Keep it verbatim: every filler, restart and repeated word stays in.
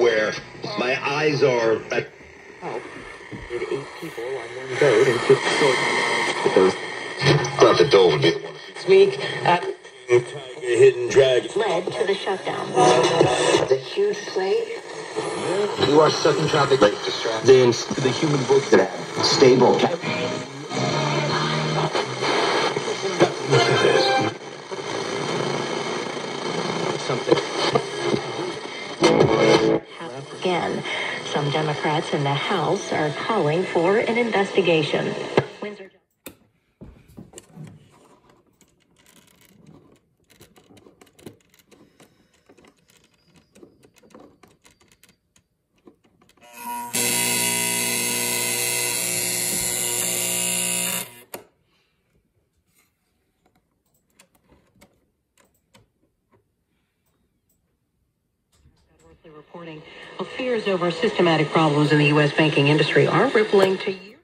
where my eyes are at oh, eight people on one boat and fifty not the dove would be the one. This week at Tiger Hidden Dragon led to the shutdown. The huge plate. You are sudden traffic like distraction. The, the human book that stable. Again, some Democrats in the House are calling for an investigation. Windsor. Reporting of fears over systematic problems in the U S banking industry are rippling to you.